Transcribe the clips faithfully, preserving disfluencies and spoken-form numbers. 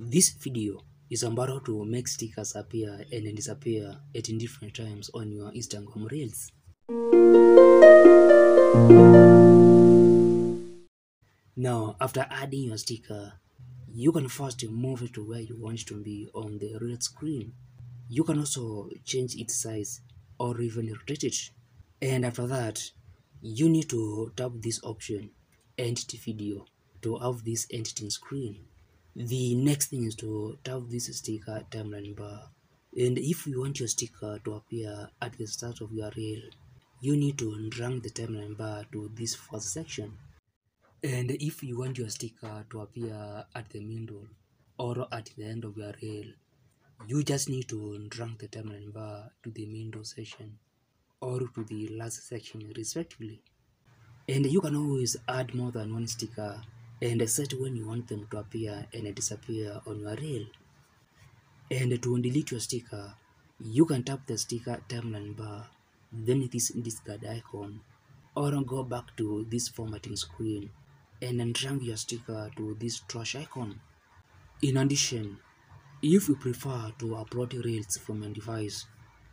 This video is about how to make stickers appear and disappear at different times on your Instagram Reels. Now, after adding your sticker, you can first move it to where you want it to be on the Reels screen. You can also change its size or even rotate it. And after that, you need to tap this option, Entity Video, to have this entity screen. The next thing is to tap this sticker timeline bar. And if you want your sticker to appear at the start of your reel, you need to drag the timeline bar to this first section. And if you want your sticker to appear at the middle or at the end of your reel, you just need to drag the timeline bar to the middle section or to the last section respectively. And you can always add more than one sticker and set when you want them to appear and disappear on your reel. And to delete your sticker, you can tap the sticker timeline bar, then this discard icon, or go back to this formatting screen and then drag your sticker to this trash icon. In addition, if you prefer to upload reels from your device,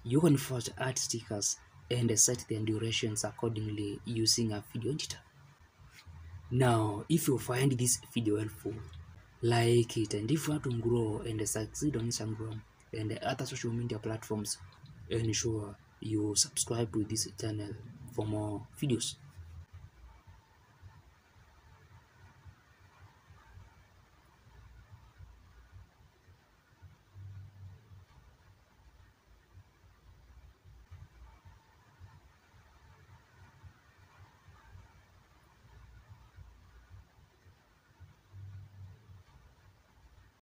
you can first add stickers and set their durations accordingly using a video editor. Now, if you find this video helpful, like it, and if you want to grow and succeed on Instagram and other social media platforms, ensure you subscribe to this channel for more videos.